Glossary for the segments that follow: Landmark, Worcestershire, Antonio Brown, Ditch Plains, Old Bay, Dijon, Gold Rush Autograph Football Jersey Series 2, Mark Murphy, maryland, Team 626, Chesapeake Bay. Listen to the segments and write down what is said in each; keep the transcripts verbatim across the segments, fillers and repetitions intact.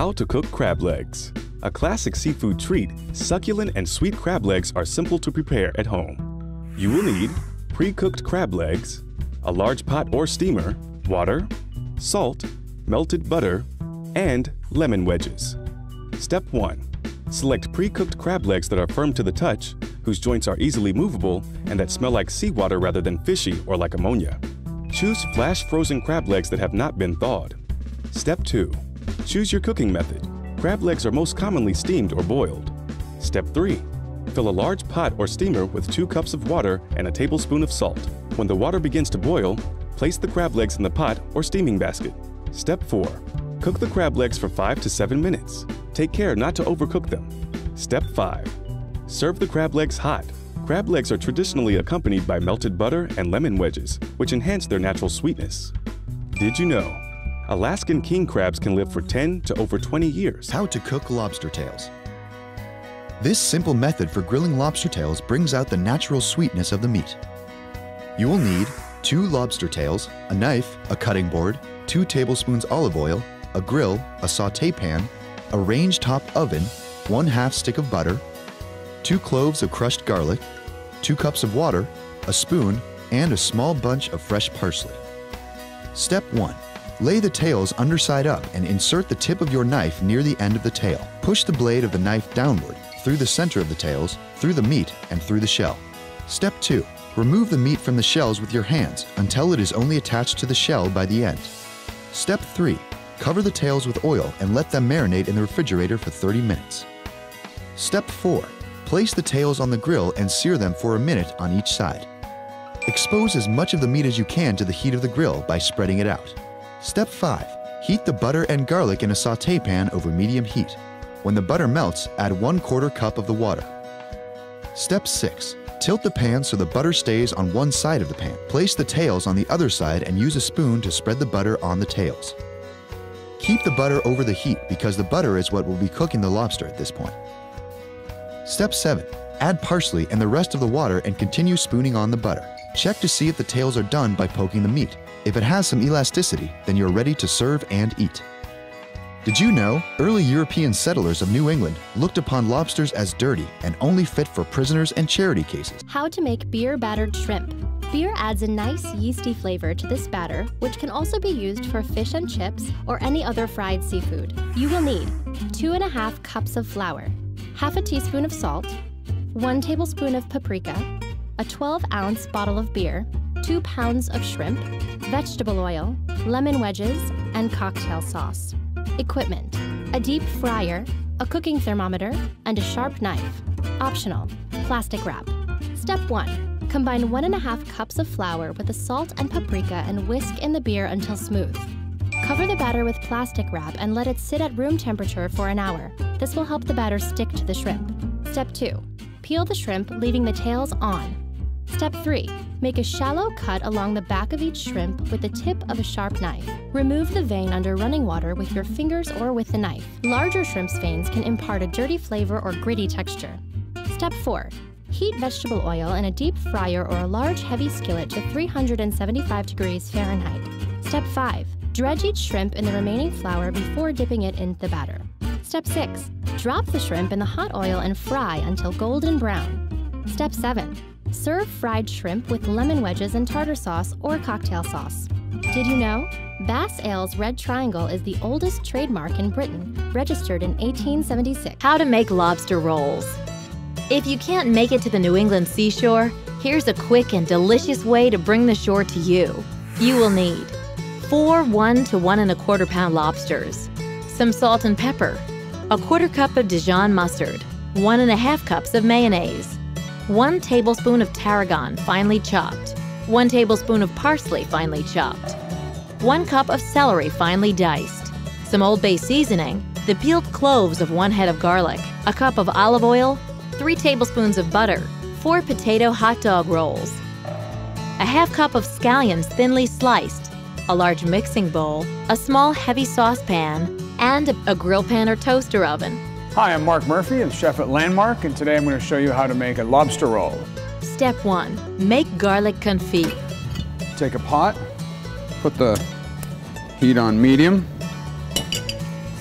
How to cook crab legs. A classic seafood treat, succulent and sweet crab legs are simple to prepare at home. You will need pre-cooked crab legs, a large pot or steamer, water, salt, melted butter, and lemon wedges. Step one. Select pre-cooked crab legs that are firm to the touch, whose joints are easily movable, and that smell like seawater rather than fishy or like ammonia. Choose flash-frozen crab legs that have not been thawed. Step two. Choose your cooking method. Crab legs are most commonly steamed or boiled. Step three. Fill a large pot or steamer with two cups of water and a tablespoon of salt. When the water begins to boil, place the crab legs in the pot or steaming basket. Step four. Cook the crab legs for five to seven minutes. Take care not to overcook them. Step five. Serve the crab legs hot. Crab legs are traditionally accompanied by melted butter and lemon wedges, which enhance their natural sweetness. Did you know? Alaskan king crabs can live for ten to over twenty years. How to cook lobster tails. This simple method for grilling lobster tails brings out the natural sweetness of the meat. You will need two lobster tails, a knife, a cutting board, two tablespoons olive oil, a grill, a sauté pan, a range-top oven, one half stick of butter, two cloves of crushed garlic, two cups of water, a spoon, and a small bunch of fresh parsley. Step one. Lay the tails underside up and insert the tip of your knife near the end of the tail. Push the blade of the knife downward, through the center of the tails, through the meat, and through the shell. Step two. Remove the meat from the shells with your hands until it is only attached to the shell by the end. Step three. Cover the tails with oil and let them marinate in the refrigerator for thirty minutes. Step four. Place the tails on the grill and sear them for a minute on each side. Expose as much of the meat as you can to the heat of the grill by spreading it out. Step five. Heat the butter and garlic in a sauté pan over medium heat. When the butter melts, add one quarter cup of the water. Step six. Tilt the pan so the butter stays on one side of the pan. Place the tails on the other side and use a spoon to spread the butter on the tails. Keep the butter over the heat because the butter is what will be cooking the lobster at this point. Step seven. Add parsley and the rest of the water and continue spooning on the butter. Check to see if the tails are done by poking the meat. If it has some elasticity, then you're ready to serve and eat. Did you know? Early European settlers of New England looked upon lobsters as dirty and only fit for prisoners and charity cases. How to make beer battered shrimp. Beer adds a nice yeasty flavor to this batter, which can also be used for fish and chips or any other fried seafood. You will need two and a half cups of flour, half a teaspoon of salt, one tablespoon of paprika, a twelve ounce bottle of beer, two pounds of shrimp, vegetable oil, lemon wedges, and cocktail sauce. Equipment: a deep fryer, a cooking thermometer, and a sharp knife. Optional: plastic wrap. Step one. Combine one and a half cups of flour with the salt and paprika and whisk in the beer until smooth. Cover the batter with plastic wrap and let it sit at room temperature for an hour. This will help the batter stick to the shrimp. Step two. Peel the shrimp, leaving the tails on. Step three. Make a shallow cut along the back of each shrimp with the tip of a sharp knife. Remove the vein under running water with your fingers or with the knife. Larger shrimp's veins can impart a dirty flavor or gritty texture. Step four. Heat vegetable oil in a deep fryer or a large heavy skillet to three hundred seventy-five degrees Fahrenheit. Step five. Dredge each shrimp in the remaining flour before dipping it into the batter. Step six. Drop the shrimp in the hot oil and fry until golden brown. Step seven. Serve fried shrimp with lemon wedges and tartar sauce or cocktail sauce. Did you know? Bass Ales Red Triangle is the oldest trademark in Britain, registered in eighteen seventy-six. How to make lobster rolls. If you can't make it to the New England seashore, here's a quick and delicious way to bring the shore to you. You will need four one to one and a quarter pound lobsters, some salt and pepper, a quarter cup of Dijon mustard, one and a half cups of mayonnaise, one tablespoon of tarragon finely chopped, one tablespoon of parsley finely chopped, one cup of celery finely diced, some Old Bay seasoning, the peeled cloves of one head of garlic, a cup of olive oil, three tablespoons of butter, four potato hot dog rolls, a half cup of scallions thinly sliced, a large mixing bowl, a small heavy saucepan, and a grill pan or toaster oven. Hi, I'm Mark Murphy, I'm chef at Landmark, and today I'm going to show you how to make a lobster roll. Step one, make garlic confit. Take a pot, put the heat on medium,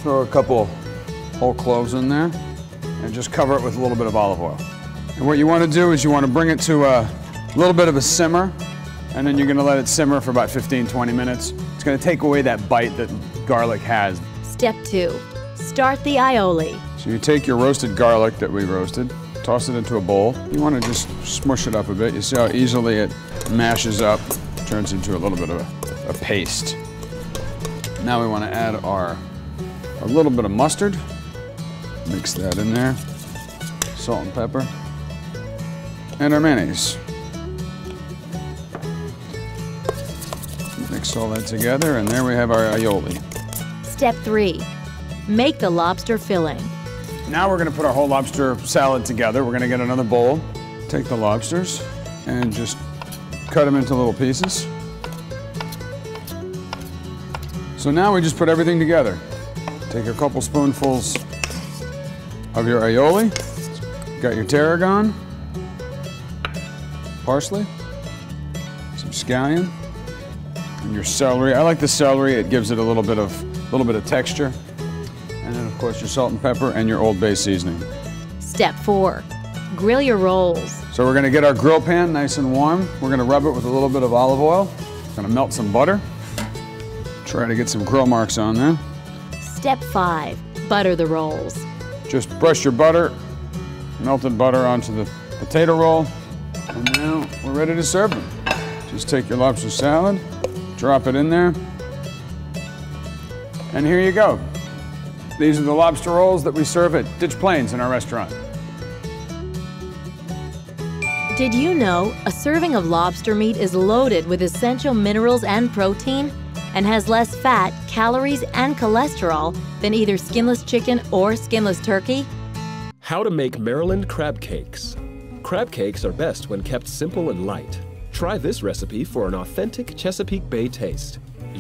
Throw a couple whole cloves in there and just cover it with a little bit of olive oil. And what you want to do is you want to bring it to a little bit of a simmer, and then you're going to let it simmer for about fifteen, twenty minutes. It's going to take away that bite that garlic has. Step two, start the aioli. So you take your roasted garlic that we roasted, toss it into a bowl. You want to just smush it up a bit. You see how easily it mashes up, turns into a little bit of a, a paste. Now we want to add our a little bit of mustard. Mix that in there. Salt and pepper. And our mayonnaise. Mix all that together, and there we have our aioli. Step three, make the lobster filling. Now we're going to put our whole lobster salad together. We're going to get another bowl, take the lobsters, and just cut them into little pieces. So now we just put everything together. Take a couple spoonfuls of your aioli, got your tarragon, parsley, some scallion, and your celery. I like the celery, it gives it a little bit of, little bit of texture. And then, of course, your salt and pepper and your Old Bay seasoning. Step four, grill your rolls. So we're gonna get our grill pan nice and warm. We're gonna rub it with a little bit of olive oil. Gonna melt some butter. Try to get some grill marks on there. Step five, butter the rolls. Just brush your butter, melted butter onto the potato roll. And now we're ready to serve them. Just take your lobster salad, drop it in there, and here you go. These are the lobster rolls that we serve at Ditch Plains in our restaurant. Did you know a serving of lobster meat is loaded with essential minerals and protein and has less fat, calories, and cholesterol than either skinless chicken or skinless turkey? How to make Maryland crab cakes. Crab cakes are best when kept simple and light. Try this recipe for an authentic Chesapeake Bay taste.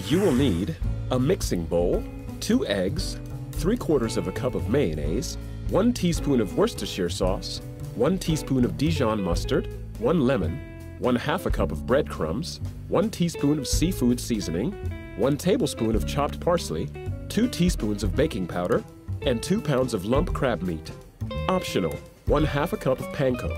You will need a mixing bowl, two eggs, three quarters of a cup of mayonnaise, one teaspoon of Worcestershire sauce, one teaspoon of Dijon mustard, one lemon, one half a cup of breadcrumbs, one teaspoon of seafood seasoning, one tablespoon of chopped parsley, two teaspoons of baking powder, and two pounds of lump crab meat. Optional, one half a cup of panko.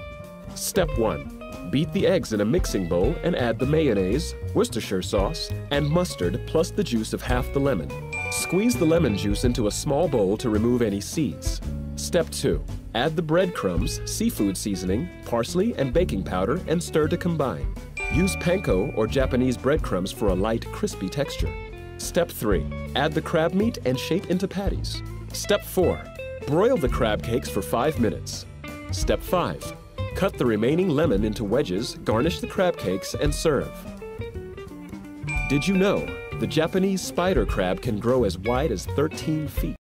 Step one, beat the eggs in a mixing bowl and add the mayonnaise, Worcestershire sauce, and mustard plus the juice of half the lemon. Squeeze the lemon juice into a small bowl to remove any seeds. Step two, add the breadcrumbs, seafood seasoning, parsley, and baking powder and stir to combine. Use panko or Japanese breadcrumbs for a light, crispy texture. Step three, add the crab meat and shape into patties. Step four, broil the crab cakes for five minutes. Step five, cut the remaining lemon into wedges, garnish the crab cakes, and serve. Did you know? The Japanese spider crab can grow as wide as thirteen feet.